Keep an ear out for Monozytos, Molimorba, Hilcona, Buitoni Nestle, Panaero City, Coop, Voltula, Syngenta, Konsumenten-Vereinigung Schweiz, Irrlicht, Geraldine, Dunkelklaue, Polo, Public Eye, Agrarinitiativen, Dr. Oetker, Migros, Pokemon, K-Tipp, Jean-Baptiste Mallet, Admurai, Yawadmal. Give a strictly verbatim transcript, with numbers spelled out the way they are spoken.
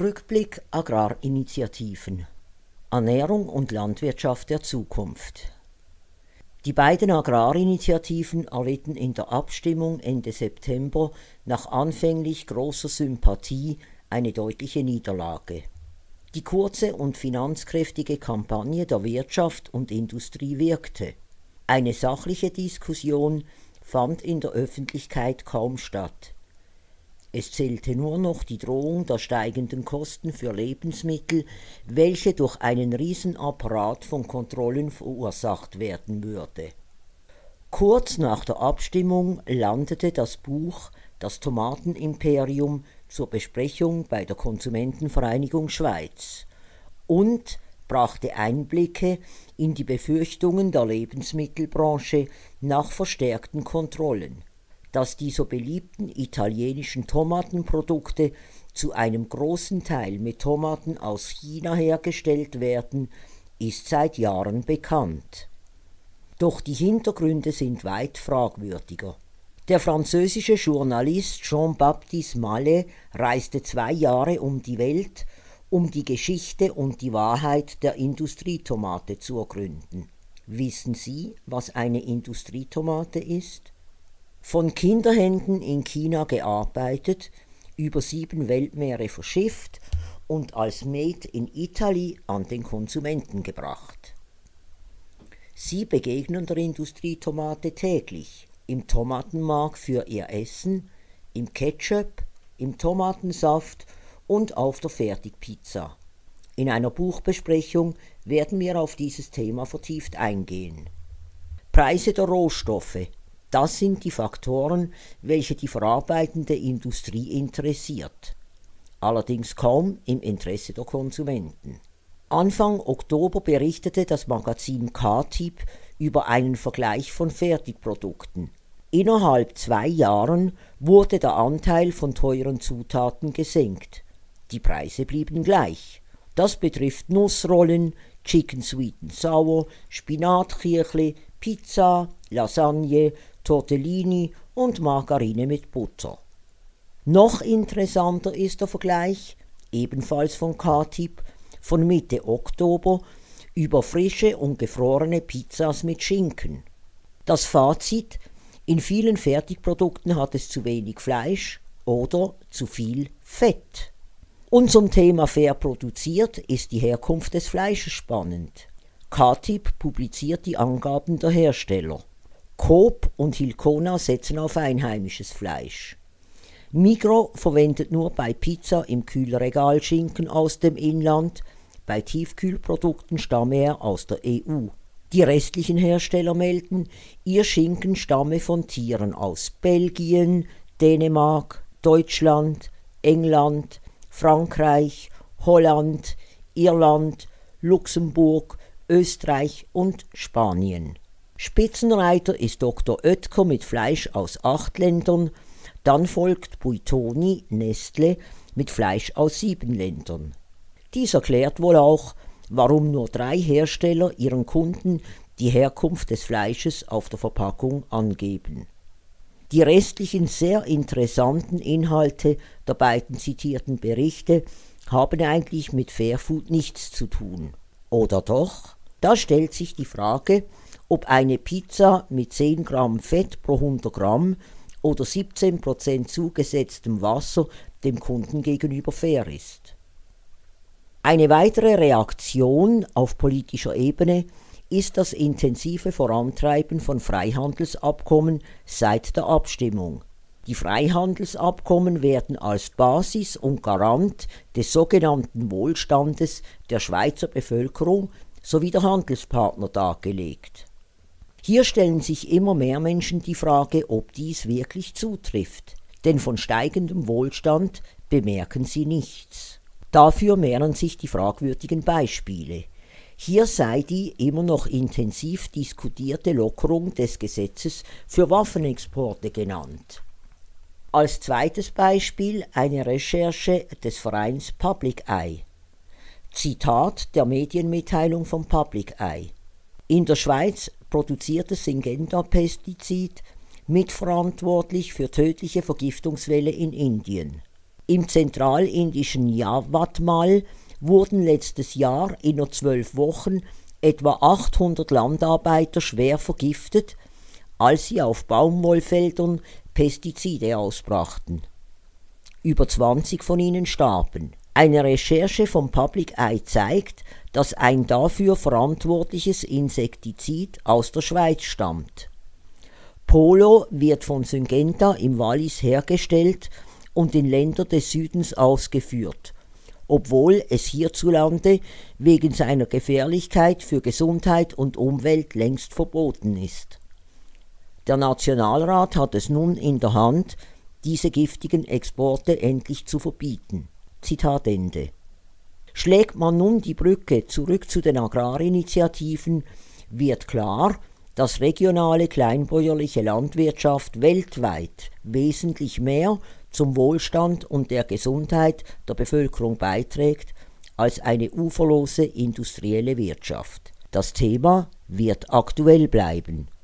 Rückblick Agrarinitiativen. Ernährung und Landwirtschaft der Zukunft. Die beiden Agrarinitiativen erlitten in der Abstimmung Ende September nach anfänglich großer Sympathie eine deutliche Niederlage. Die kurze und finanzkräftige Kampagne der Wirtschaft und Industrie wirkte. Eine sachliche Diskussion fand in der Öffentlichkeit kaum statt. Es zählte nur noch die Drohung der steigenden Kosten für Lebensmittel, welche durch einen Riesenapparat von Kontrollen verursacht werden würde. Kurz nach der Abstimmung landete das Buch »Das Tomatenimperium« zur Besprechung bei der Konsumenten-Vereinigung Schweiz und brachte Einblicke in die Befürchtungen der Lebensmittelbranche nach verstärkten Kontrollen, dass die so beliebten italienischen Tomatenprodukte zu einem großen Teil mit Tomaten aus China hergestellt werden, ist seit Jahren bekannt. Doch die Hintergründe sind weit fragwürdiger. Der französische Journalist Jean-Baptiste Mallet reiste zwei Jahre um die Welt, um die Geschichte und die Wahrheit der Industrietomate zu ergründen. Wissen Sie, was eine Industrietomate ist? Von Kinderhänden in China gearbeitet, über sieben Weltmeere verschifft und als Made in Italy an den Konsumenten gebracht. Sie begegnen der Industrietomate täglich, im Tomatenmark für ihr Essen, im Ketchup, im Tomatensaft und auf der Fertigpizza. In einer Buchbesprechung werden wir auf dieses Thema vertieft eingehen. Preise der Rohstoffe. Das sind die Faktoren, welche die verarbeitende Industrie interessiert. Allerdings kaum im Interesse der Konsumenten. Anfang Oktober berichtete das Magazin K-Tipp über einen Vergleich von Fertigprodukten. Innerhalb zwei Jahren wurde der Anteil von teuren Zutaten gesenkt. Die Preise blieben gleich. Das betrifft Nussrollen, Chicken Sweet and Sour, Spinatkirchli, Pizza, Lasagne, Tortellini und Margarine mit Butter. Noch interessanter ist der Vergleich, ebenfalls von K-Tipp, von Mitte Oktober über frische und gefrorene Pizzas mit Schinken. Das Fazit: In vielen Fertigprodukten hat es zu wenig Fleisch oder zu viel Fett. Und zum Thema fair produziert ist die Herkunft des Fleisches spannend. K-Tipp publiziert die Angaben der Hersteller. Coop und Hilcona setzen auf einheimisches Fleisch. Migros verwendet nur bei Pizza im Kühlregal Schinken aus dem Inland, bei Tiefkühlprodukten stamme er aus der E U. Die restlichen Hersteller melden, ihr Schinken stamme von Tieren aus Belgien, Dänemark, Deutschland, England, Frankreich, Holland, Irland, Luxemburg, Österreich und Spanien. Spitzenreiter ist Doktor Oetker mit Fleisch aus acht Ländern, dann folgt Buitoni Nestle mit Fleisch aus sieben Ländern. Dies erklärt wohl auch, warum nur drei Hersteller ihren Kunden die Herkunft des Fleisches auf der Verpackung angeben. Die restlichen sehr interessanten Inhalte der beiden zitierten Berichte haben eigentlich mit Fairfood nichts zu tun. Oder doch? Da stellt sich die Frage, ob eine Pizza mit zehn Gramm Fett pro hundert Gramm oder siebzehn Prozent zugesetztem Wasser dem Kunden gegenüber fair ist. Eine weitere Reaktion auf politischer Ebene ist das intensive Vorantreiben von Freihandelsabkommen seit der Abstimmung. Die Freihandelsabkommen werden als Basis und Garant des sogenannten Wohlstandes der Schweizer Bevölkerung sowie der Handelspartner dargelegt. Hier stellen sich immer mehr Menschen die Frage, ob dies wirklich zutrifft, denn von steigendem Wohlstand bemerken sie nichts. Dafür mehren sich die fragwürdigen Beispiele. Hier sei die immer noch intensiv diskutierte Lockerung des Gesetzes für Waffenexporte genannt. Als zweites Beispiel eine Recherche des Vereins Public Eye. Zitat der Medienmitteilung von Public Eye. In der Schweiz produzierte Syngenta Pestizid mitverantwortlich für tödliche Vergiftungswelle in Indien. Im zentralindischen Yawadmal wurden letztes Jahr in nur zwölf Wochen etwa achthundert Landarbeiter schwer vergiftet, als sie auf Baumwollfeldern Pestizide ausbrachten. Über zwanzig von ihnen starben. Eine Recherche vom Public Eye zeigt, dass ein dafür verantwortliches Insektizid aus der Schweiz stammt. Polo wird von Syngenta im Wallis hergestellt und in Länder des Südens ausgeführt, obwohl es hierzulande wegen seiner Gefährlichkeit für Gesundheit und Umwelt längst verboten ist. Der Nationalrat hat es nun in der Hand, diese giftigen Exporte endlich zu verbieten. Zitat Ende. Schlägt man nun die Brücke zurück zu den Agrarinitiativen, wird klar, dass regionale kleinbäuerliche Landwirtschaft weltweit wesentlich mehr zum Wohlstand und der Gesundheit der Bevölkerung beiträgt als eine uferlose industrielle Wirtschaft. Das Thema wird aktuell bleiben.